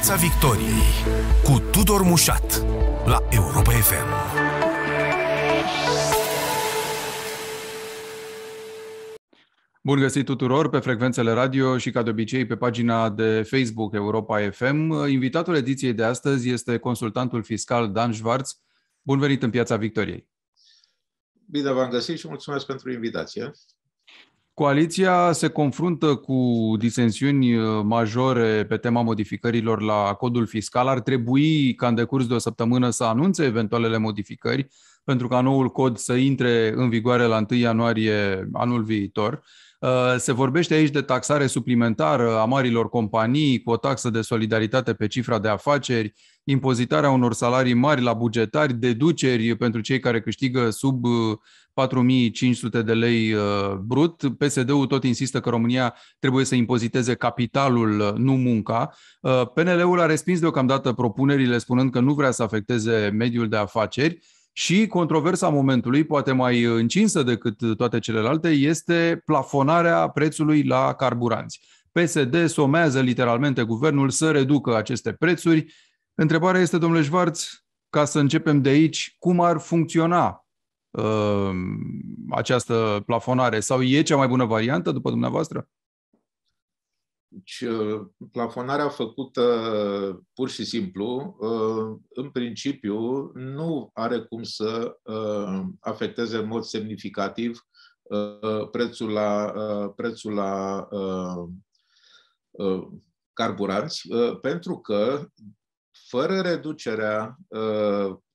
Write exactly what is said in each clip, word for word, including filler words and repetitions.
Piața Victoriei cu Tudor Mușat la Europa F M. Bun găsit tuturor pe frecvențele radio și, ca de obicei, pe pagina de Facebook Europa F M. Invitatul ediției de astăzi este consultantul fiscal Dan Schwartz. Bun venit în Piața Victoriei! Bine v-am găsit și mulțumesc pentru invitație! Coaliția se confruntă cu disensiuni majore pe tema modificărilor la codul fiscal. Ar trebui, ca în decurs de o săptămână, să anunțe eventualele modificări pentru ca noul cod să intre în vigoare la întâi ianuarie anul viitor. Se vorbește aici de taxare suplimentară a marilor companii cu o taxă de solidaritate pe cifra de afaceri, impozitarea unor salarii mari la bugetari, deduceri pentru cei care câștigă sub patru mii cinci sute de lei brut. P S D-ul tot insistă că România trebuie să impoziteze capitalul, nu munca. P N L-ul a respins deocamdată propunerile, spunând că nu vrea să afecteze mediul de afaceri. Și controversa momentului, poate mai încinsă decât toate celelalte, este plafonarea prețului la carburanți. P S D somează literalmente guvernul să reducă aceste prețuri. Întrebarea este, domnule Schwartz, ca să începem de aici, cum ar funcționa uh, această plafonare? Sau e cea mai bună variantă, după dumneavoastră? Deci, plafonarea făcută pur și simplu, în principiu, nu are cum să afecteze în mod semnificativ prețul la, prețul la carburanți, pentru că, fără reducerea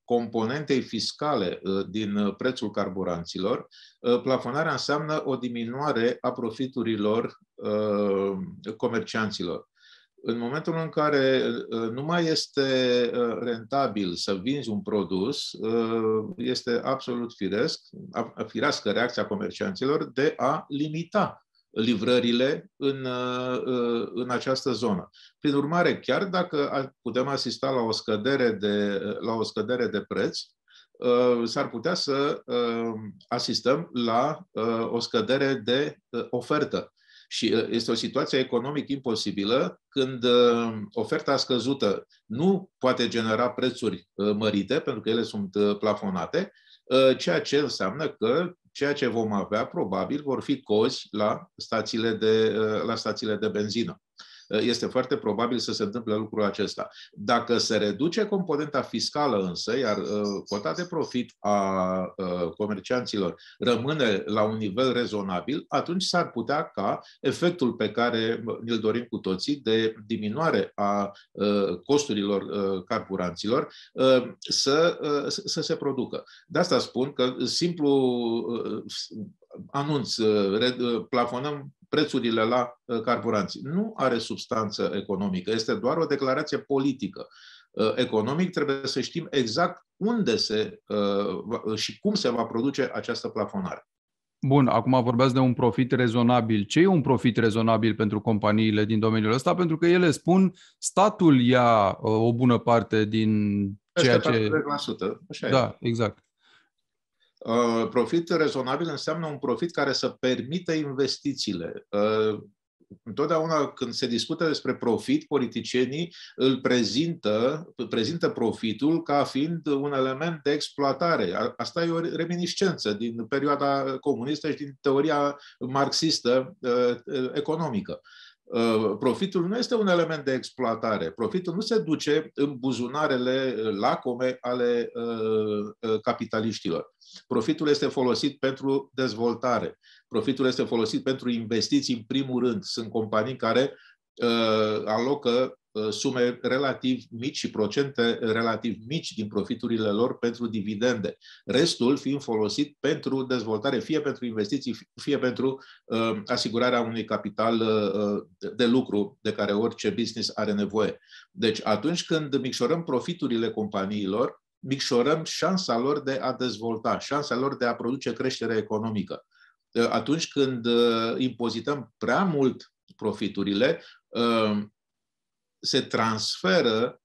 componentei fiscale din prețul carburanților, plafonarea înseamnă o diminuare a profiturilor comercianților. În momentul în care nu mai este rentabil să vinzi un produs, este absolut firesc, firească reacția comercianților de a limita livrările în, în această zonă. Prin urmare, chiar dacă putem asista la o scădere de, la o scădere de preț, s-ar putea să asistăm la o scădere de ofertă. Și este o situație economic imposibilă când oferta scăzută nu poate genera prețuri mărite, pentru că ele sunt plafonate, ceea ce înseamnă că ceea ce vom avea, probabil, vor fi cozi la stațiile de, la stațiile de benzină. Este foarte probabil să se întâmple lucrul acesta. Dacă se reduce componenta fiscală însă, iar cota de profit a comercianților rămâne la un nivel rezonabil, atunci s-ar putea ca efectul pe care îl dorim cu toții de diminuare a costurilor carburanților să, să se producă. De asta spun că simplu anunț, plafonăm prețurile la carburanți. Nu are substanță economică, este doar o declarație politică. Economic trebuie să știm exact unde se și cum se va produce această plafonare. Bun, acum vorbeați de un profit rezonabil. Ce e un profit rezonabil pentru companiile din domeniul ăsta? Pentru că ele spun, statul ia o bună parte din ceea ce... patruzeci la sută. Da, exact. Uh, profit rezonabil înseamnă un profit care să permită investițiile. Uh, întotdeauna când se discută despre profit, politicienii îl prezintă, prezintă profitul ca fiind un element de exploatare. Asta e o reminiscență din perioada comunistă și din teoria marxistă uh, economică. Profitul nu este un element de exploatare. Profitul nu se duce în buzunarele lacome ale capitaliștilor. Profitul este folosit pentru dezvoltare. Profitul este folosit pentru investiții, în primul rând. Sunt companii care alocă sume relativ mici și procente relativ mici din profiturile lor pentru dividende. Restul fiind folosit pentru dezvoltare, fie pentru investiții, fie pentru uh, asigurarea unui capital uh, de lucru de care orice business are nevoie. Deci atunci când micșorăm profiturile companiilor, micșorăm șansa lor de a dezvolta, șansa lor de a produce creștere economică. Uh, atunci când uh, impozităm prea mult profiturile, uh, se transferă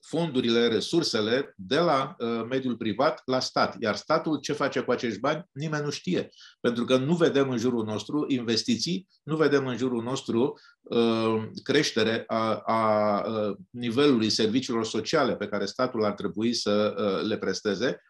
fondurile, resursele de la uh, mediul privat la stat. Iar statul ce face cu acești bani? Nimeni nu știe. Pentru că nu vedem în jurul nostru investiții, nu vedem în jurul nostru creștere a, a nivelului serviciilor sociale pe care statul ar trebui să le presteze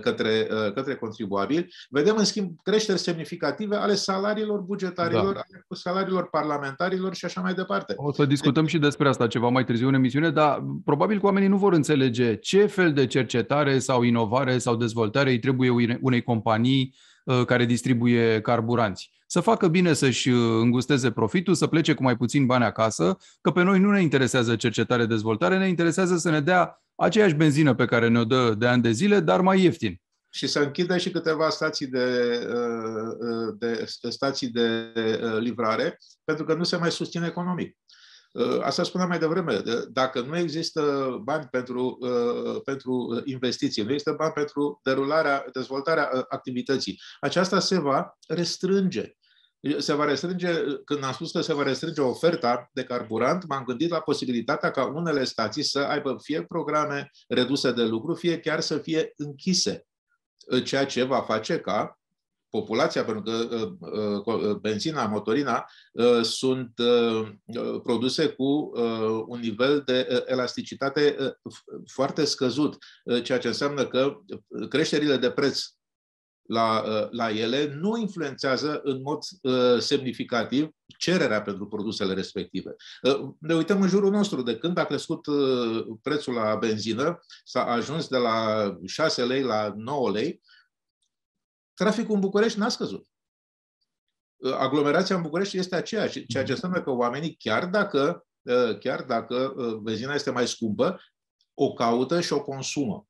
către, către contribuabili. Vedem, în schimb, creșteri semnificative ale salariilor bugetarilor, da. ale salariilor parlamentarilor și așa mai departe. O să discutăm și despre asta ceva mai târziu în emisiune, dar probabil că oamenii nu vor înțelege ce fel de cercetare sau inovare sau dezvoltare îi trebuie unei companii care distribuie carburanți. Să facă bine să-și îngusteze profitul, să plece cu mai puțin bani acasă, că pe noi nu ne interesează cercetare, dezvoltare, ne interesează să ne dea aceeași benzină pe care ne-o dă de ani de zile, dar mai ieftin. Și să închidă și câteva stații de, de, stații de livrare, pentru că nu se mai susține economic. Asta spuneam mai devreme, dacă nu există bani pentru, pentru investiții, nu există bani pentru derularea, dezvoltarea activității, aceasta se va restrânge. Se va restrânge, când am spus că se va restrânge oferta de carburant, m-am gândit la posibilitatea ca unele stații să aibă fie programe reduse de lucru, fie chiar să fie închise, ceea ce va face ca populația, pentru că benzina, motorina sunt produse cu un nivel de elasticitate foarte scăzut, ceea ce înseamnă că creșterile de preț la, la ele nu influențează în mod semnificativ cererea pentru produsele respective. Ne uităm în jurul nostru, de când a crescut prețul la benzină, s-a ajuns de la șase lei la nouă lei, traficul în București n-a scăzut. Aglomerația în București este aceeași, ceea ce înseamnă că oamenii, chiar dacă, chiar dacă benzina este mai scumpă, o caută și o consumă.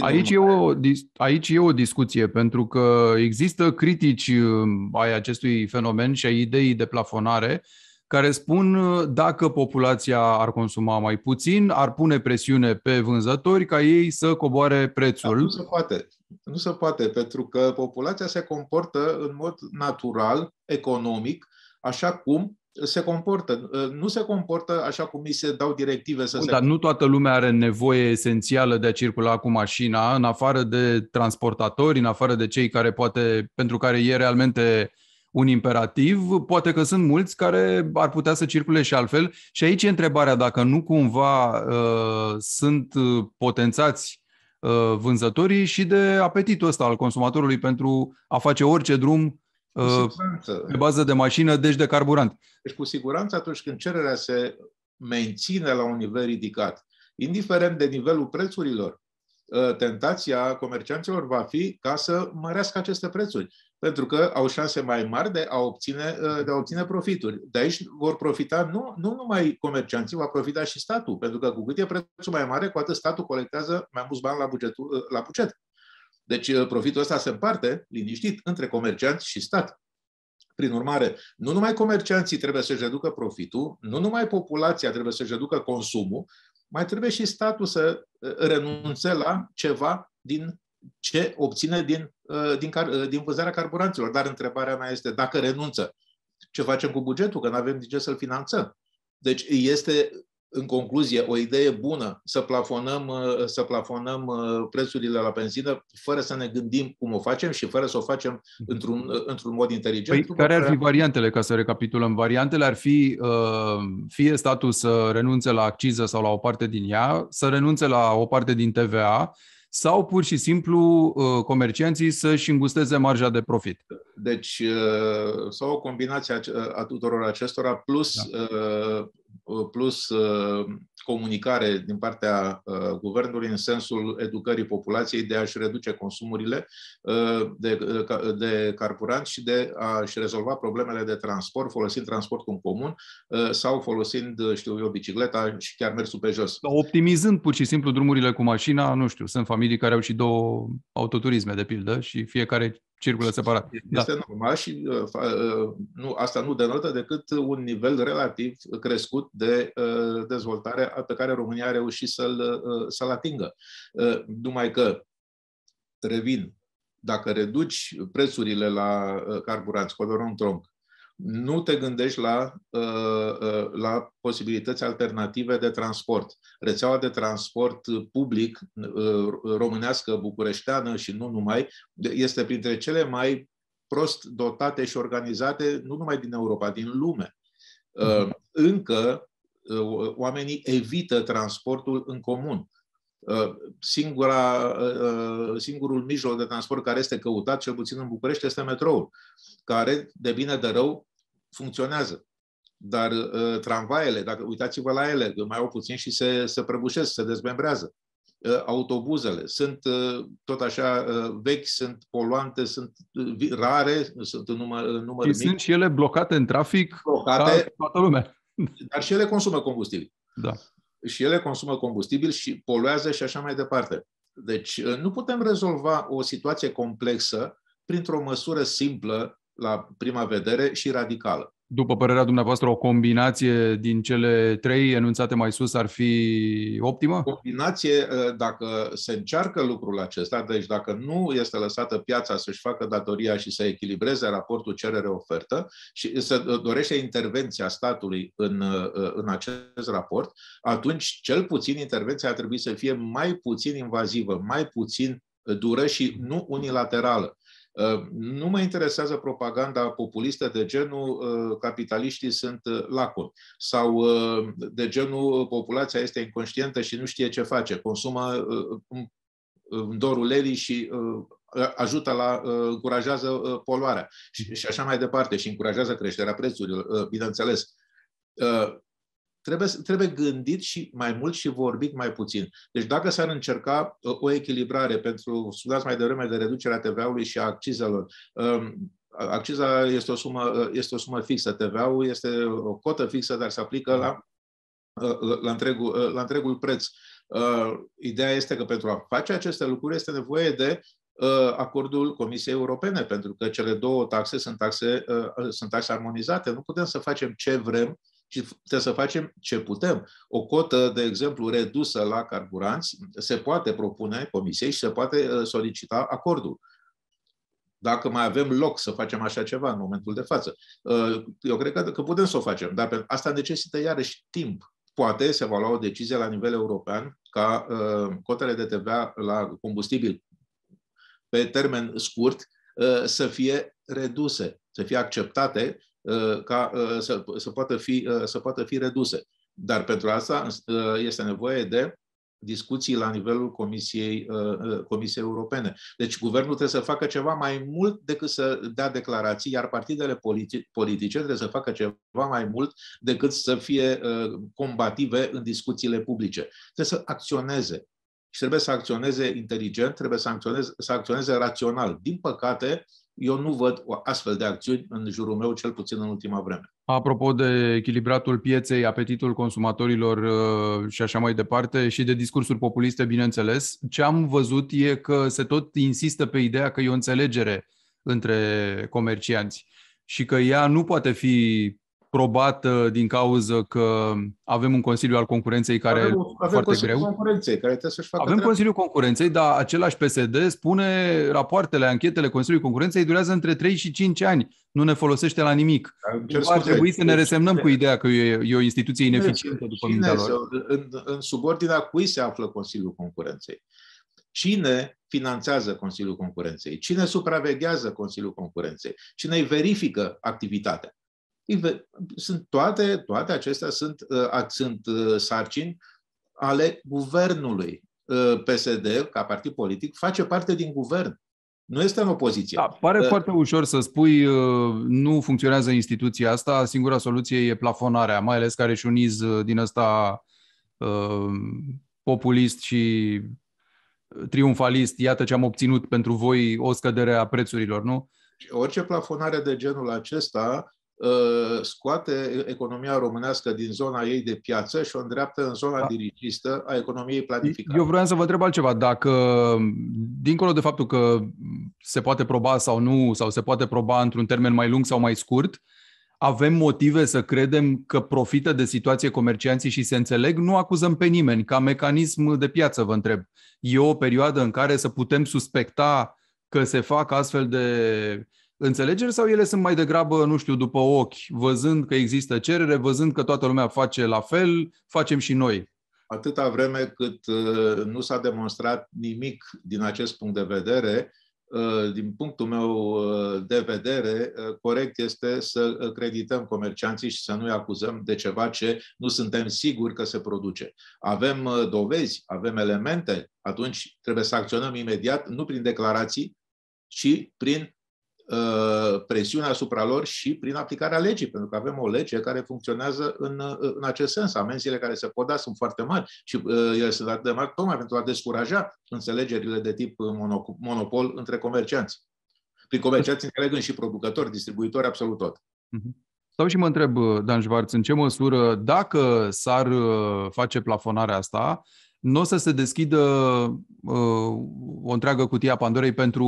Aici e, o, aici e o discuție, pentru că există critici ai acestui fenomen și ai ideii de plafonare, care spun dacă populația ar consuma mai puțin, ar pune presiune pe vânzători ca ei să coboare prețul. Da, nu se poate. Nu se poate, pentru că populația se comportă în mod natural, economic, așa cum se comportă. Nu se comportă așa cum îi se dau directive să Bun, se... Dar nu toată lumea are nevoie esențială de a circula cu mașina, în afară de transportatori, în afară de cei care poate, pentru care e realmente un imperativ, poate că sunt mulți care ar putea să circule și altfel. Și aici e întrebarea dacă nu cumva uh, sunt potențați uh, vânzătorii și de apetitul ăsta al consumatorului pentru a face orice drum uh, pe bază de mașină, deci de carburant. Deci cu siguranță atunci când cererea se menține la un nivel ridicat, indiferent de nivelul prețurilor, uh, tentația comercianților va fi ca să mărească aceste prețuri, pentru că au șanse mai mari de a obține, de a obține profituri. De aici vor profita nu, nu numai comercianții, va profita și statul, pentru că cu cât e prețul mai mare, cu atât statul colectează mai mulți bani la, bugetul, la buget. Deci profitul ăsta se împarte, liniștit, între comercianți și stat. Prin urmare, nu numai comercianții trebuie să-și reducă profitul, nu numai populația trebuie să-și reducă consumul, mai trebuie și statul să renunțe la ceva din ce obține din, din, din vânzarea carburanților. Dar întrebarea mea este, dacă renunță, ce facem cu bugetul? Că nu avem de ce să-l finanțăm. Deci este, în concluzie, o idee bună să plafonăm, să plafonăm prețurile la benzină fără să ne gândim cum o facem și fără să o facem într-un, într-un mod inteligent. Păi, care ar fi variantele, ca să recapitulăm? Variantele ar fi fie statul să renunțe la acciză sau la o parte din ea, să renunțe la o parte din T V A, sau pur și simplu comercianții să-și îngusteze marja de profit. Deci, sau o combinație a tuturor acestora, plus, da. plus comunicare din partea guvernului în sensul educării populației de a-și reduce consumurile de, de carburant și de a-și rezolva problemele de transport, folosind transportul în comun sau folosind, știu eu, bicicleta și chiar mersul pe jos. Optimizând pur și simplu drumurile cu mașina, nu știu, sunt familii care au și două autoturisme, de pildă, și fiecare circulă separat. Este da. normal și nu, asta nu denotă decât un nivel relativ crescut de dezvoltare pe care România a reușit să-l, să-l atingă. Numai că, revin, dacă reduci prețurile la carburanți, coloron tronc, nu te gândești la, la posibilități alternative de transport. Rețeaua de transport public românească, bucureșteană și nu numai, este printre cele mai prost dotate și organizate, nu numai din Europa, din lume. Încă oamenii evită transportul în comun. Singura, singurul mijloc de transport care este căutat, cel puțin în București, este metroul, care, de bine de rău, funcționează. Dar uh, tramvaiele, dacă uitați-vă la ele, mai au puțin și se, se prăbușesc, se dezmembrează. Uh, autobuzele sunt uh, tot așa uh, vechi, sunt poluante, sunt uh, rare, sunt în număr, în număr și mic. Sunt și ele blocate în trafic, blocate, ca toată lumea. Dar și ele consumă combustibil. Da. Și ele consumă combustibil și poluează și așa mai departe. Deci uh, nu putem rezolva o situație complexă printr-o măsură simplă, la prima vedere, și radicală. După părerea dumneavoastră, o combinație din cele trei enunțate mai sus ar fi optimă? Combinație, dacă se încearcă lucrul acesta, deci dacă nu este lăsată piața să-și facă datoria și să echilibreze raportul cerere-ofertă și să dorește intervenția statului în, în acest raport, atunci cel puțin intervenția ar trebui să fie mai puțin invazivă, mai puțin dură și nu unilaterală. Nu mă interesează propaganda populistă de genul capitaliștii sunt laconi sau de genul populația este inconștientă și nu știe ce face, consumă în dorul elii și ajută la, încurajează poluarea și, și așa mai departe și încurajează creșterea prețurilor, bineînțeles. Trebuie, trebuie gândit și mai mult și vorbit mai puțin. Deci dacă s-ar încerca o echilibrare pentru, spuneați mai devreme, de reducerea T V A-ului și a accizelor, acciza este o sumă, este o sumă fixă, T V A-ul este o cotă fixă, dar se aplică la, la, întregul, la întregul preț. Ideea este că pentru a face aceste lucruri este nevoie de acordul Comisiei Europene, pentru că cele două taxe sunt taxe, sunt taxe armonizate. Nu putem să facem ce vrem, și trebuie să facem ce putem. O cotă, de exemplu, redusă la carburanți se poate propune Comisiei și se poate solicita acordul. Dacă mai avem loc să facem așa ceva în momentul de față. Eu cred că putem să o facem, dar asta necesită iarăși timp. Poate se va lua o decizie la nivel european ca cotele de T V A la combustibil pe termen scurt să fie reduse, să fie acceptate ca să, să, poată fi, să poată fi reduse. Dar pentru asta este nevoie de discuții la nivelul Comisiei, Comisiei Europene. Deci guvernul trebuie să facă ceva mai mult decât să dea declarații, iar partidele politi- politice trebuie să facă ceva mai mult decât să fie combative în discuțiile publice. Trebuie să acționeze. Și trebuie să acționeze inteligent, trebuie să acționeze, să acționeze rațional. Din păcate, eu nu văd astfel de acțiuni în jurul meu, cel puțin în ultima vreme. Apropo de echilibratul pieței, apetitul consumatorilor și așa mai departe și de discursuri populiste, bineînțeles, ce am văzut e că se tot insistă pe ideea că e o înțelegere între comercianți și că ea nu poate fi probată din cauză că avem un Consiliu al Concurenței care avem, e avem foarte Consiliul greu. Concurenței, care trebuie să-și facă avem treabă. Consiliul Concurenței, dar același P S D spune rapoartele, anchetele Consiliului Concurenței durează între trei și cinci ani. Nu ne folosește la nimic. Ar trebui să ne resemnăm cu ideea că e, e o instituție ineficientă după mintea lor. În, în subordinea cui se află Consiliul Concurenței? Cine finanțează Consiliul Concurenței? Cine supraveghează Consiliul Concurenței? Cine îi verifică activitatea? Sunt toate, toate acestea sunt, sunt sarcini ale guvernului. P S D, ca partid politic, face parte din guvern. Nu este în opoziție. Da, pare uh, foarte ușor să spui nu funcționează instituția asta, singura soluție e plafonarea, mai ales că are și un iz din ăsta uh, populist și triumfalist. Iată ce am obținut pentru voi, o scădere a prețurilor, nu? Orice plafonare de genul acesta scoate economia românească din zona ei de piață și o îndreaptă în zona da. dirigistă a economiei planificate. Eu vreau să vă întreb altceva. Dacă, dincolo de faptul că se poate proba sau nu, sau se poate proba într-un termen mai lung sau mai scurt, avem motive să credem că profită de situație comercianții și se înțeleg? Nu acuzăm pe nimeni. Ca mecanism de piață, vă întreb. E o perioadă în care să putem suspecta că se fac astfel de înțelegeri sau ele sunt mai degrabă, nu știu, după ochi, văzând că există cerere, văzând că toată lumea face la fel, facem și noi? Atâta vreme cât nu s-a demonstrat nimic din acest punct de vedere, din punctul meu de vedere, corect este să credităm comercianții și să nu-i acuzăm de ceva ce nu suntem siguri că se produce. Avem dovezi, avem elemente, atunci trebuie să acționăm imediat, nu prin declarații, ci prin presiunea asupra lor și prin aplicarea legii, pentru că avem o lege care funcționează în, în acest sens. Amenziile care se pot da sunt foarte mari și uh, ele sunt atât de mari tocmai pentru a descuraja înțelegerile de tip mono, monopol între comercianți. Prin comercianți înțelegând și producători, distribuitori, absolut tot. Stau și mă întreb, Dan Schwartz, în ce măsură, dacă s-ar face plafonarea asta, nu o să se deschidă uh, o întreagă cutie a Pandorei pentru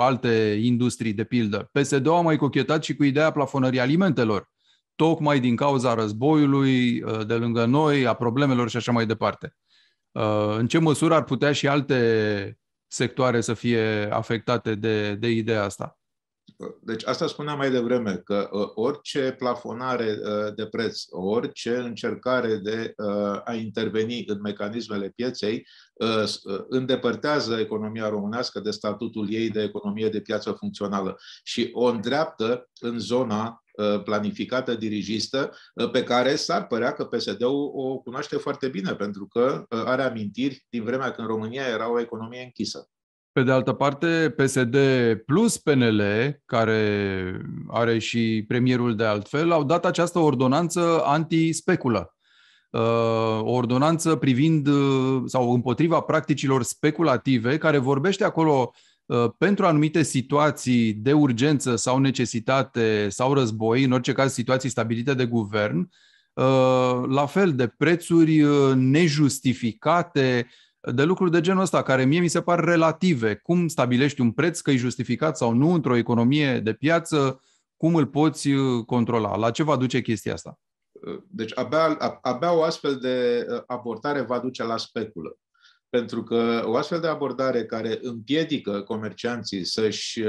alte industrii, de pildă. P S D-ul a mai cochetat și cu ideea plafonării alimentelor, tocmai din cauza războiului uh, de lângă noi, a problemelor și așa mai departe. Uh, în ce măsură ar putea și alte sectoare să fie afectate de, de ideea asta? Deci asta spuneam mai devreme, că orice plafonare de preț, orice încercare de a interveni în mecanismele pieței îndepărtează economia românească de statutul ei de economie de piață funcțională și o îndreaptă în zona planificată, dirigistă, pe care s-ar părea că P S D-ul o cunoaște foarte bine, pentru că are amintiri din vremea când România era o economie închisă. Pe de altă parte, P S D plus P N L, care are și premierul de altfel, au dat această ordonanță anti-speculă. O ordonanță privind sau împotriva practicilor speculative, care vorbește acolo pentru anumite situații de urgență sau necesitate sau război, în orice caz situații stabilite de guvern, la fel de prețuri nejustificate, de lucruri de genul ăsta, care mie mi se par relative. Cum stabilești un preț, că e justificat sau nu într-o economie de piață, cum îl poți controla? La ce va duce chestia asta? Deci abia, abia o astfel de abordare va duce la speculă. Pentru că o astfel de abordare care împiedică comercianții să-și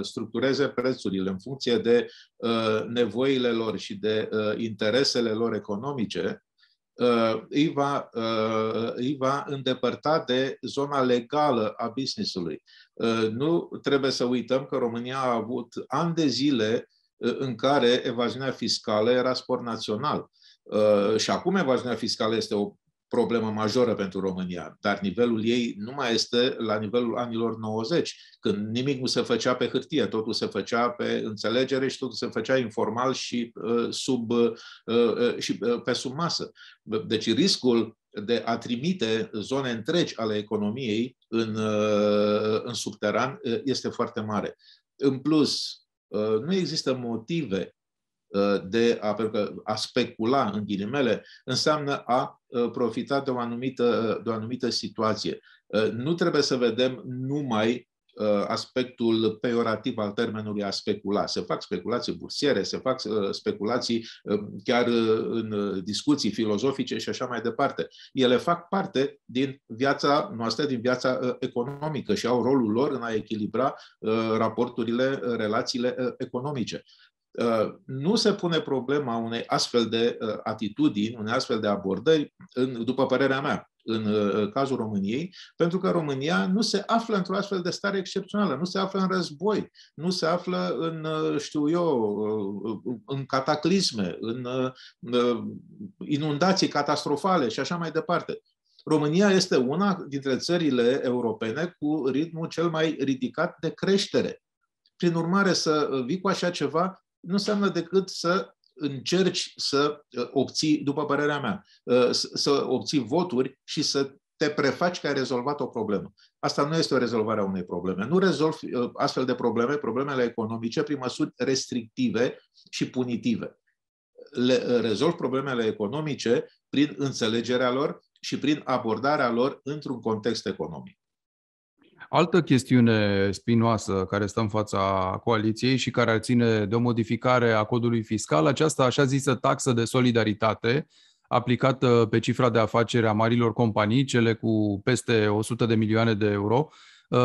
structureze prețurile în funcție de nevoile lor și de interesele lor economice, Îi va, îi va îndepărta de zona legală a business-ului. Nu trebuie să uităm că România a avut ani de zile în care evaziunea fiscală era sport național. Și acum evaziunea fiscală este o problemă majoră pentru România, dar nivelul ei nu mai este la nivelul anilor nouăzeci, când nimic nu se făcea pe hârtie, totul se făcea pe înțelegere și totul se făcea informal și, uh, sub, uh, uh, și uh, pe sub masă. Deci riscul de a trimite zone întregi ale economiei în, uh, în subteran uh, este foarte mare. În plus, uh, nu există motive de a, a specula, în ghilimele, înseamnă a profita de o anumită, de o anumită situație. Nu trebuie să vedem numai aspectul peiorativ al termenului a specula. Se fac speculații bursiere, se fac speculații chiar în discuții filozofice și așa mai departe. Ele fac parte din viața noastră, din viața economică și au rolul lor în a echilibra raporturile, relațiile economice. Nu se pune problema unei astfel de atitudini, unei astfel de abordări, în, după părerea mea, în cazul României, pentru că România nu se află într-o astfel de stare excepțională, nu se află în război, nu se află în, știu eu, în cataclisme, în inundații catastrofale și așa mai departe. România este una dintre țările europene cu ritmul cel mai ridicat de creștere. Prin urmare, să vii cu așa ceva nu înseamnă decât să încerci să obții, după părerea mea, să obții voturi și să te prefaci că ai rezolvat o problemă. Asta nu este o rezolvare a unei probleme. Nu rezolvi astfel de probleme, problemele economice, prin măsuri restrictive și punitive. Le rezolvi problemele economice prin înțelegerea lor și prin abordarea lor într-un context economic. Altă chestiune spinoasă care stă în fața coaliției și care ar ține de o modificare a codului fiscal, aceasta așa zisă taxă de solidaritate aplicată pe cifra de afacere a marilor companii, cele cu peste o sută de milioane de euro.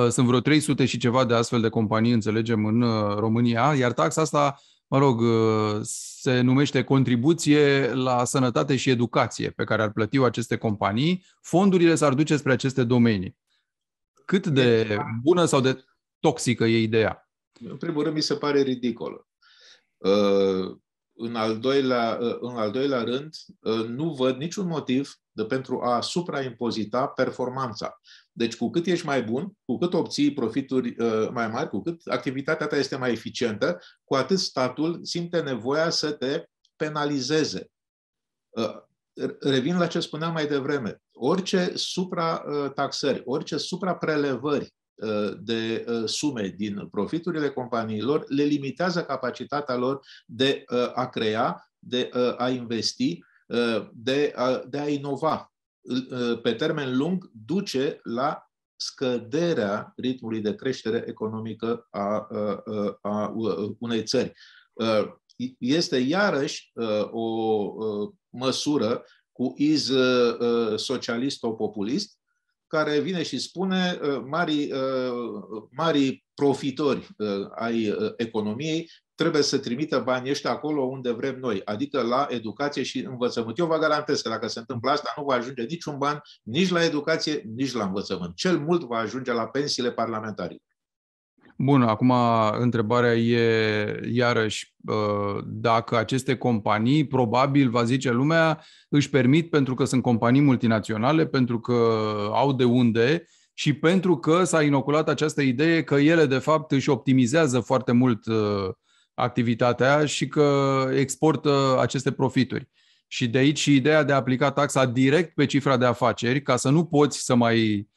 Sunt vreo trei sute și ceva de astfel de companii, înțelegem, în România, iar taxa asta, mă rog, se numește contribuție la sănătate și educație pe care ar plăti aceste companii. Fondurile s-ar duce spre aceste domenii. Cât de bună sau de toxică e ideea? În primul rând, mi se pare ridicolă. În al doilea, în al doilea rând, nu văd niciun motiv de pentru a supraimpozita performanța. Deci, cu cât ești mai bun, cu cât obții profituri mai mari, cu cât activitatea ta este mai eficientă, cu atât statul simte nevoia să te penalizeze. Revin la ce spuneam mai devreme. Orice suprataxări, orice supraprelevări de sume din profiturile companiilor le limitează capacitatea lor de a crea, de a investi, de a, de a inova. Pe termen lung duce la scăderea ritmului de creștere economică a, a unei țări. Este iarăși o măsură cu iz socialist-populist, care vine și spune marii, marii profitori ai economiei trebuie să trimită banii ăștia acolo unde vrem noi, adică la educație și învățământ. Eu vă garantez că dacă se întâmplă asta, nu va ajunge niciun ban nici la educație, nici la învățământ. Cel mult va ajunge la pensiile parlamentarilor. Bun, acum întrebarea e iarăși dacă aceste companii, probabil, va zice lumea, își permit pentru că sunt companii multinaționale, pentru că au de unde și pentru că s-a inoculat această idee că ele, de fapt, își optimizează foarte mult activitatea și că exportă aceste profituri. Și de aici și ideea de a aplica taxa direct pe cifra de afaceri, ca să nu poți să mai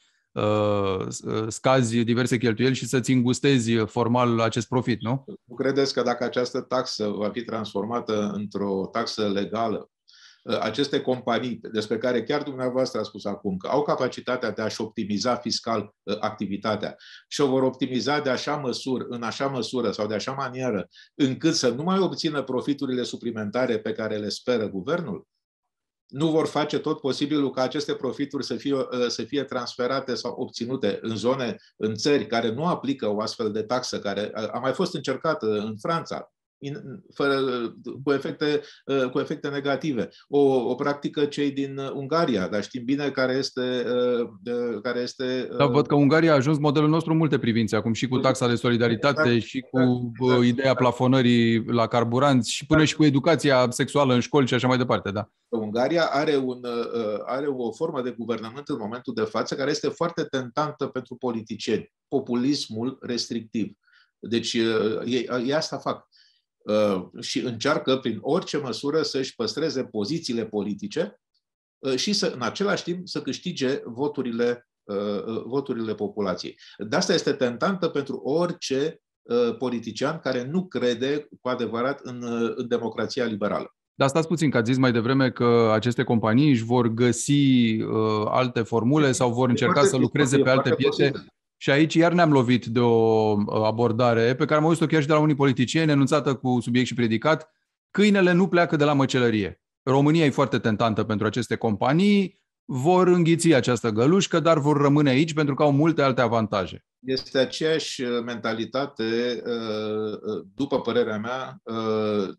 scazi diverse cheltuieli și să-ți îngustezi formal acest profit, nu? Nu credeți că dacă această taxă va fi transformată într-o taxă legală, aceste companii, despre care chiar dumneavoastră a spus acum, că au capacitatea de a-și optimiza fiscal activitatea și o vor optimiza de așa măsură, în așa măsură sau de așa manieră, încât să nu mai obțină profiturile suplimentare pe care le speră guvernul, nu vor face tot posibilul ca aceste profituri să fie, să fie transferate sau obținute în zone, în țări care nu aplică o astfel de taxă, care a mai fost încercată în Franța, in, fără, cu, efecte, cu efecte negative. O, o practică cei din Ungaria, dar știm bine care este... Care este dar văd că Ungaria a ajuns modelul nostru în multe privințe, acum și cu taxa de solidaritate, exact, și cu exact, exact, ideea plafonării la carburanți și până și cu educația sexuală în școli și așa mai departe, da. Ungaria are, un, are o formă de guvernământ în momentul de față care este foarte tentantă pentru politicieni. Populismul restrictiv. Deci ei, ei asta fac. Și încearcă prin orice măsură să-și păstreze pozițiile politice și să, în același timp să câștige voturile, voturile populației. De asta este tentantă pentru orice politician care nu crede cu adevărat în, în democrația liberală. Dar stați puțin, că ați zis mai devreme că aceste companii își vor găsi uh, alte formule sau vor încerca să lucreze pe alte piețe. Și aici iar ne-am lovit de o abordare pe care am auzit-o chiar și de la unii politicieni, enunțată cu subiect și predicat. Câinele nu pleacă de la măcelărie. România e foarte tentantă pentru aceste companii, vor înghiți această gălușcă, dar vor rămâne aici pentru că au multe alte avantaje. Este aceeași mentalitate, după părerea mea,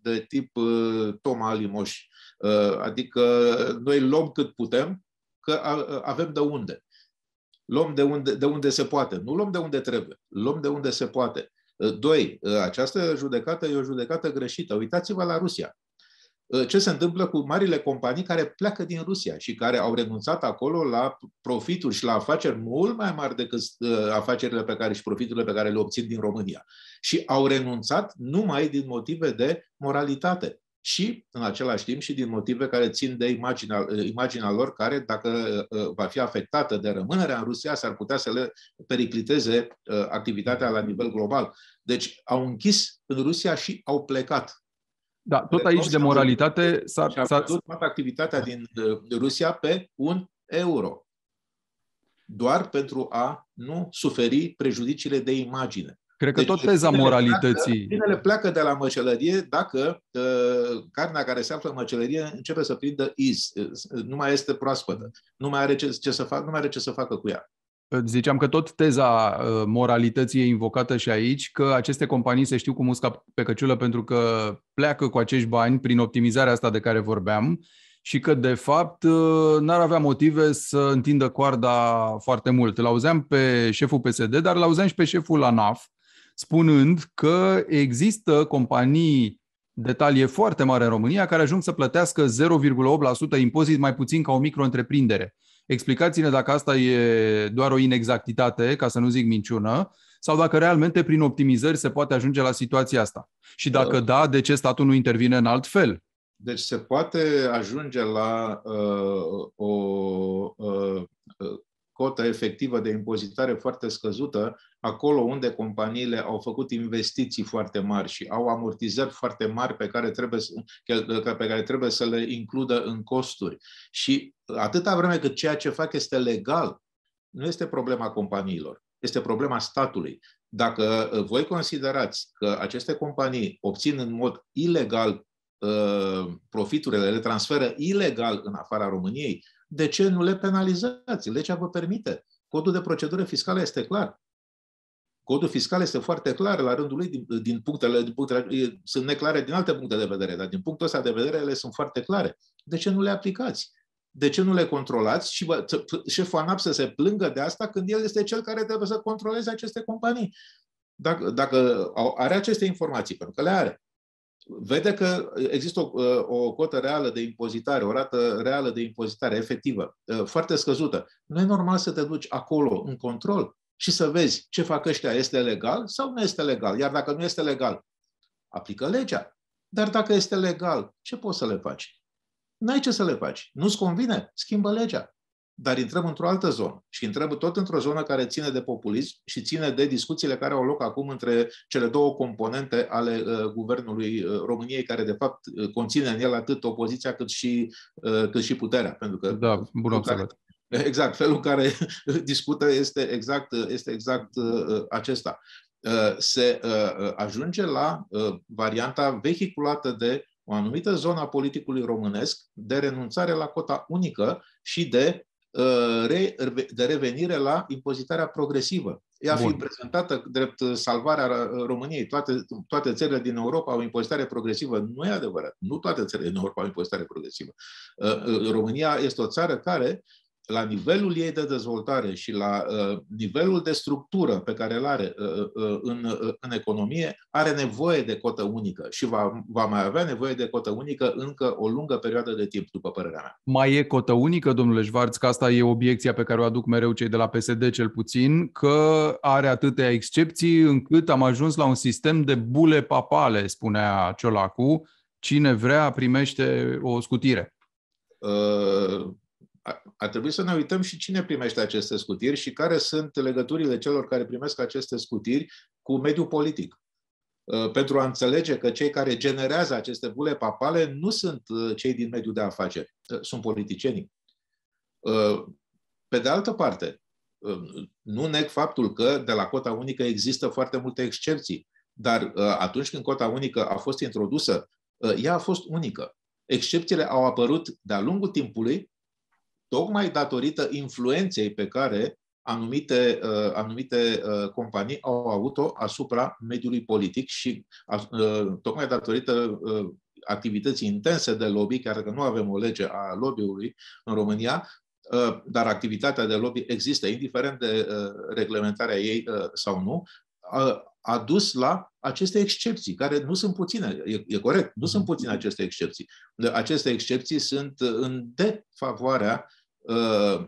de tip Toma Limoș. Adică noi luăm cât putem, că avem de unde. Luăm de unde, de unde se poate. Nu luăm de unde trebuie. Luăm de unde se poate. Doi, această judecată e o judecată greșită. Uitați-vă la Rusia. Ce se întâmplă cu marile companii care pleacă din Rusia și care au renunțat acolo la profituri și la afaceri mult mai mari decât afacerile pe care și profiturile pe care le obțin din România. Și au renunțat numai din motive de moralitate. Și, în același timp, și din motive care țin de imaginea, imaginea lor, care, dacă va fi afectată de rămânerea în Rusia, s-ar putea să le pericliteze activitatea la nivel global. Deci au închis în Rusia și au plecat. Da, tot aici de moralitate s-a... Și a văzut toată activitatea din Rusia pe un euro. Doar pentru a nu suferi prejudiciile de imagine. Cred că deci, tot teza moralității... Câinele pleacă de la măcelărie dacă uh, carnea care se află în măcelărie începe să prindă iz. Nu mai este proaspătă. Nu mai are ce, ce, să, fac, nu mai are ce să facă cu ea. Ziceam că tot teza uh, moralității e invocată și aici, că aceste companii se știu cu musca pe căciulă pentru că pleacă cu acești bani prin optimizarea asta de care vorbeam și că, de fapt, n-ar avea motive să întindă coarda foarte mult. L-auzeam pe șeful P S D, dar l-auzeam și pe șeful ANAF, spunând că există companii de talie foarte mare în România care ajung să plătească zero virgulă opt la sută impozit mai puțin ca o micro-întreprindere. Explicați-ne dacă asta e doar o inexactitate, ca să nu zic minciună, sau dacă realmente prin optimizări se poate ajunge la situația asta. Și dacă da, de ce statul nu intervine în alt fel? Deci se poate ajunge la uh, o uh, cotă efectivă de impozitare foarte scăzută, acolo unde companiile au făcut investiții foarte mari și au amortizări foarte mari pe care trebuie să, pe care trebuie să le includă în costuri. Și atâta vreme cât ceea ce fac este legal, nu este problema companiilor, este problema statului. Dacă voi considerați că aceste companii obțin în mod ilegal profiturile, le transferă ilegal în afara României, de ce nu le penalizați? Legea vă permite. Codul de procedură fiscală este clar. Codul fiscal este foarte clar la rândul lui, din, din punctele, din punctele, sunt neclare din alte puncte de vedere, dar din punctul ăsta de vedere ele sunt foarte clare. De ce nu le aplicați? De ce nu le controlați? Și bă, șeful ANAF să se plângă de asta când el este cel care trebuie să controleze aceste companii. Dacă, dacă are aceste informații, pentru că le are, vede că există o, o cotă reală de impozitare, o rată reală de impozitare efectivă, foarte scăzută. Nu e normal să te duci acolo, în control, și să vezi ce fac ăștia, este legal sau nu este legal. Iar dacă nu este legal, aplică legea. Dar dacă este legal, ce poți să le faci? N-ai ce să le faci. Nu-ți convine? Schimbă legea. Dar intrăm într-o altă zonă și intrăm tot într-o zonă care ține de populism și ține de discuțiile care au loc acum între cele două componente ale uh, Guvernului uh, României, care de fapt uh, conține în el atât opoziția cât și, uh, cât și puterea. Pentru că da, bun observat. Exact, felul în care discută este exact, este exact uh, acesta. Uh, se uh, ajunge la uh, varianta vehiculată de o anumită zonă a politicului românesc de renunțare la cota unică și de de revenire la impozitarea progresivă. Ea fiind prezentată drept salvarea României. Toate, toate țările din Europa au impozitare progresivă. Nu e adevărat. Nu toate țările din Europa au impozitare progresivă. România este o țară care, la nivelul ei de dezvoltare și la nivelul de structură pe care îl are în, în economie, are nevoie de cotă unică și va, va mai avea nevoie de cotă unică încă o lungă perioadă de timp, după părerea mea. Mai e cotă unică, domnule Schwartz, că asta e obiecția pe care o aduc mereu cei de la P S D, cel puțin, că are atâtea excepții încât am ajuns la un sistem de bule papale, spunea Ciolacu. Cine vrea primește o scutire. Uh... Ar trebui să ne uităm și cine primește aceste scutiri și care sunt legăturile celor care primesc aceste scutiri cu mediul politic. Pentru a înțelege că cei care generează aceste bule papale nu sunt cei din mediul de afaceri, sunt politicienii. Pe de altă parte, nu neg faptul că de la cota unică există foarte multe excepții, dar atunci când cota unică a fost introdusă, ea a fost unică. Excepțiile au apărut de-a lungul timpului, tocmai datorită influenței pe care anumite, uh, anumite uh, companii au avut-o asupra mediului politic și uh, tocmai datorită uh, activității intense de lobby, chiar că nu avem o lege a lobby-ului în România, uh, dar activitatea de lobby există, indiferent de uh, reglementarea ei uh, sau nu, uh, a dus la aceste excepții, care nu sunt puține, e, e corect, nu sunt puține aceste excepții. Aceste excepții sunt în defavoarea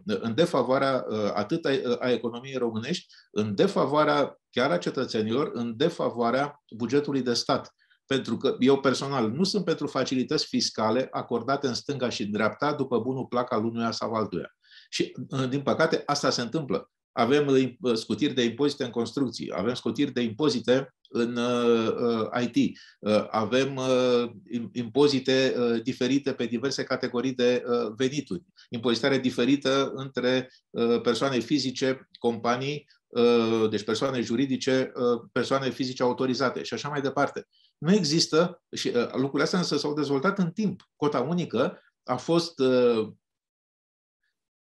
în defavoarea atât a economiei românești, în defavoarea chiar a cetățenilor, în defavoarea bugetului de stat. Pentru că eu personal nu sunt pentru facilități fiscale acordate în stânga și în dreapta după bunul plac al unuia sau altuia. Și, din păcate, asta se întâmplă. Avem scutiri de impozite în construcții, avem scutiri de impozite în I T, avem impozite diferite pe diverse categorii de venituri, impozitare diferită între persoane fizice, companii, deci persoane juridice, persoane fizice autorizate și așa mai departe. Nu există, și lucrurile astea însă s-au dezvoltat în timp. Cota unică a fost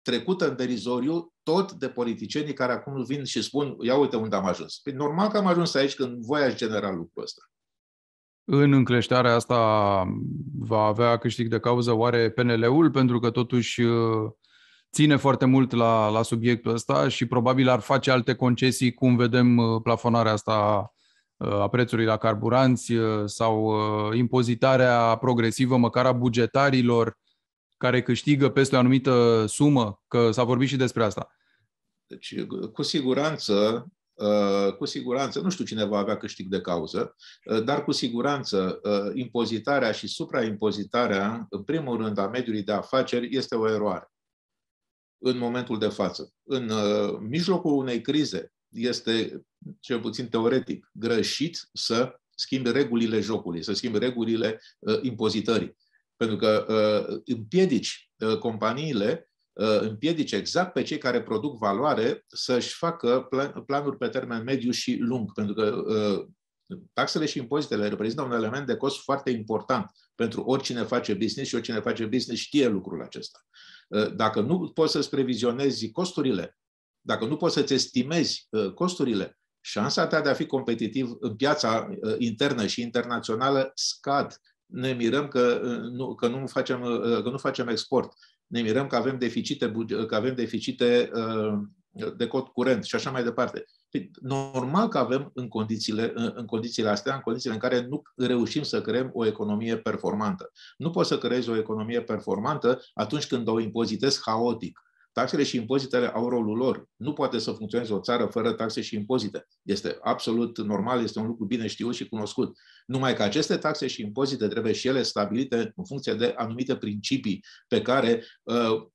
trecută în derizoriu tot de politicienii care acum vin și spun, ia uite unde am ajuns. Păi normal că am ajuns aici când voi ați genera lucrul ăsta. În încleștarea asta va avea câștig de cauză oare P N L-ul, pentru că totuși ține foarte mult la, la subiectul ăsta și probabil ar face alte concesii, cum vedem plafonarea asta a prețului la carburanți sau impozitarea progresivă, măcar a bugetarilor care câștigă peste o anumită sumă, că s-a vorbit și despre asta. Deci, cu siguranță, cu siguranță, nu știu cine va avea câștig de cauză, dar cu siguranță impozitarea și supraimpozitarea, în primul rând, a mediului de afaceri este o eroare în momentul de față. În mijlocul unei crize este, cel puțin teoretic, greșit să schimbi regulile jocului, să schimbi regulile impozitării. Pentru că împiedici companiile, împiedici exact pe cei care produc valoare să-și facă planuri pe termen mediu și lung. Pentru că taxele și impozitele reprezintă un element de cost foarte important pentru oricine face business și oricine face business știe lucrul acesta. Dacă nu poți să-ți previzionezi costurile, dacă nu poți să-ți estimezi costurile, șansa ta de a fi competitiv în piața internă și internațională scad. Ne mirăm că nu, că nu facem, că nu facem export. Ne mirăm că avem deficite, că avem deficite de cont curent și așa mai departe. Normal că avem în condițiile, în condițiile astea, în condițiile în care nu reușim să creăm o economie performantă. Nu poți să creezi o economie performantă atunci când o impozitezi haotic. Taxele și impozitele au rolul lor. Nu poate să funcționeze o țară fără taxe și impozite. Este absolut normal, este un lucru bine știut și cunoscut. Numai că aceste taxe și impozite trebuie și ele stabilite în funcție de anumite principii pe care,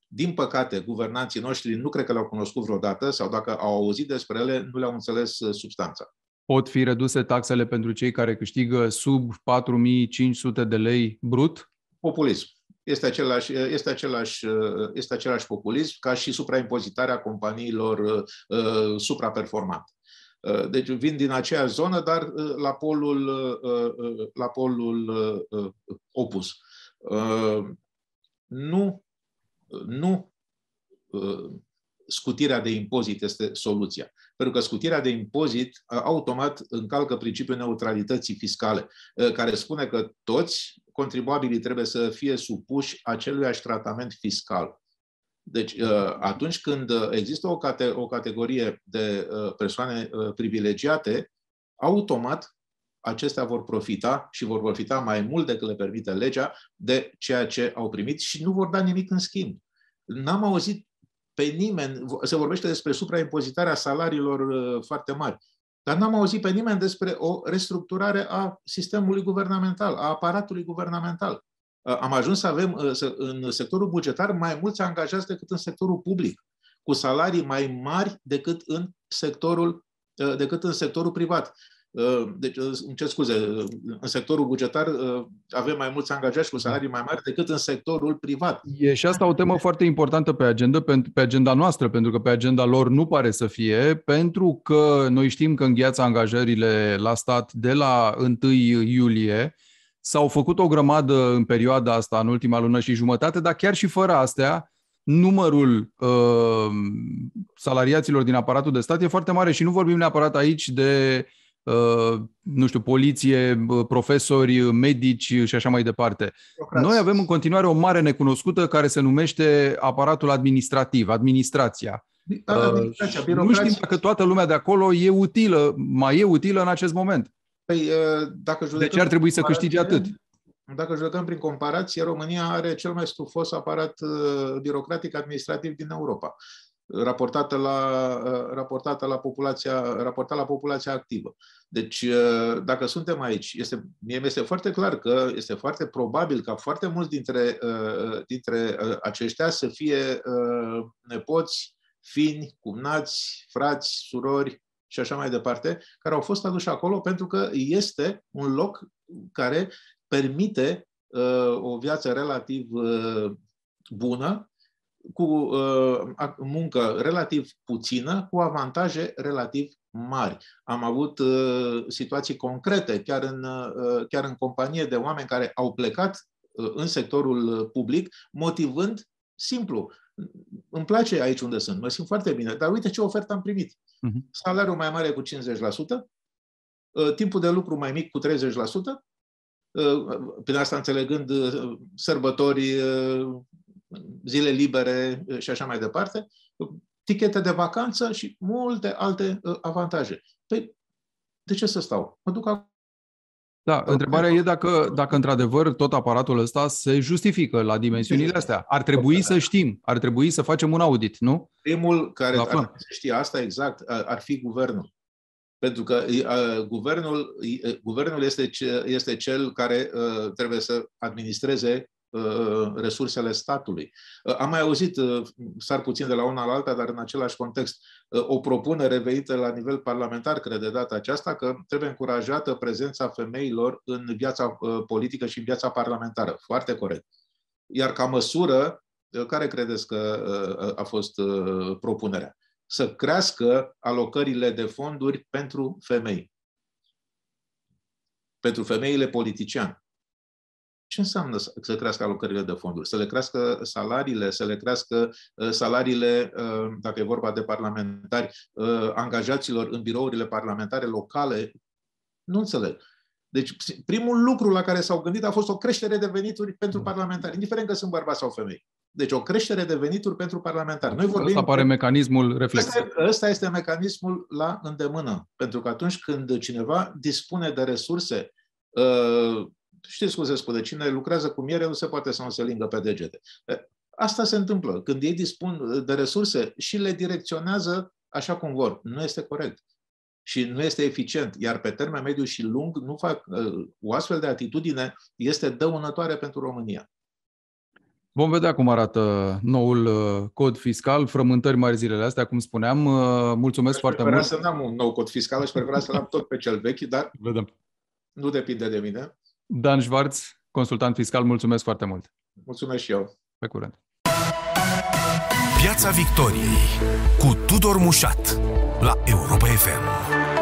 din păcate, guvernanții noștri nu cred că le-au cunoscut vreodată sau dacă au auzit despre ele, nu le-au înțeles substanța. Pot fi reduse taxele pentru cei care câștigă sub patru mii cinci sute de lei brut? Populism. Este același, este, același, este același populism ca și supraimpozitarea companiilor uh, supraperformante. Uh, deci vin din aceea zonă, dar uh, la polul, uh, la polul uh, opus. Uh, nu nu uh, scutirea de impozit este soluția. Pentru că scutirea de impozit automat încalcă principiul neutralității fiscale, care spune că toți contribuabilii trebuie să fie supuși aceluiași tratament fiscal. Deci, atunci când există o, cate- o categorie de persoane privilegiate, automat acestea vor profita și vor profita mai mult decât le permite legea de ceea ce au primit și nu vor da nimic în schimb. N-am auzit pe nimeni, se vorbește despre supraimpozitarea salariilor foarte mari, dar n-am auzit pe nimeni despre o restructurare a sistemului guvernamental, a aparatului guvernamental. Am ajuns să avem în sectorul bugetar mai mulți angajați decât în sectorul public, cu salarii mai mari decât în sectorul, decât în sectorul privat. Deci, îmi cer scuze, în sectorul bugetar avem mai mulți angajați cu salarii mai mari decât în sectorul privat. E și asta o temă foarte importantă pe agenda, pe agenda noastră, pentru că pe agenda lor nu pare să fie, pentru că noi știm că îngheață angajările la stat de la întâi iulie. S-au făcut o grămadă în perioada asta, în ultima lună și jumătate, dar chiar și fără astea, numărul uh, salariaților din aparatul de stat e foarte mare și nu vorbim neapărat aici de nu știu, poliție, profesori, medici și așa mai departe. Noi avem în continuare o mare necunoscută care se numește aparatul administrativ, administrația. administrația uh, nu știm dacă toată lumea de acolo e utilă, mai e utilă în acest moment. Păi, dacă judecăm, de ce ar trebui să câștige atât? Dacă judecăm prin comparație, România are cel mai stufos aparat birocratic administrativ din Europa, raportată la, raportată la, populația, raportată la populația activă. Deci, dacă suntem aici, este, mie mi-este foarte clar că este foarte probabil ca foarte mulți dintre, dintre aceștia să fie nepoți, fini, cumnați, frați, surori și așa mai departe, care au fost aduși acolo pentru că este un loc care permite o viață relativ bună, cu uh, muncă relativ puțină, cu avantaje relativ mari. Am avut uh, situații concrete, chiar în, uh, chiar în companie, de oameni care au plecat uh, în sectorul public, motivând simplu. Îmi place aici unde sunt, mă simt foarte bine, dar uite ce ofertă am primit. Uh-huh. Salariul mai mare cu cincizeci la sută, uh, timpul de lucru mai mic cu treizeci la sută prin asta înțelegând sărbători, zile libere și așa mai departe, tichete de vacanță și multe alte avantaje. Păi, de ce să stau? Mă duc acolo. Da, întrebarea e dacă, dacă într-adevăr tot aparatul ăsta se justifică la dimensiunile astea. Ar trebui să știm, ar trebui să facem un audit, nu? Primul care ar trebui să știe asta exact ar fi guvernul. Pentru că uh, guvernul, uh, guvernul este, ce, este cel care uh, trebuie să administreze uh, resursele statului. Uh, am mai auzit, uh, sar puțin de la una la alta, dar în același context, uh, o propunere venită la nivel parlamentar, cred de data aceasta, că trebuie încurajată prezența femeilor în viața uh, politică și în viața parlamentară. Foarte corect. Iar ca măsură, uh, care credeți că uh, a fost uh, propunerea? Să crească alocările de fonduri pentru femei. Pentru femeile politician. Ce înseamnă să crească alocările de fonduri? Să le crească salariile, să le crească salariile, dacă e vorba de parlamentari, angajaților în birourile parlamentare locale? Nu înțeleg. Deci primul lucru la care s-au gândit a fost o creștere de venituri pentru parlamentari, indiferent că sunt bărbați sau femei. Deci o creștere de venituri pentru parlamentari. Noi vorbim... Asta apare mecanismul reflexiv. Ăsta este mecanismul la îndemână. Pentru că atunci când cineva dispune de resurse, știți cum se spune, cine lucrează cu miere nu se poate să nu se lingă pe degete. Asta se întâmplă. Când ei dispun de resurse și le direcționează așa cum vor. Nu este corect. Și nu este eficient. Iar pe termen mediu și lung, nu fac, o astfel de atitudine este dăunătoare pentru România. Vom vedea cum arată noul cod fiscal, frământări mari zilele astea, cum spuneam. Mulțumesc aș foarte mult. Aș prefera să n-am un nou cod fiscal, aș prefera să l-am tot pe cel vechi, dar vedem. Nu depinde de mine. Dan Schwartz, consultant fiscal, mulțumesc foarte mult. Mulțumesc și eu. Pe curând. Piața Victoriei cu Tudor Mușat la Europa F M.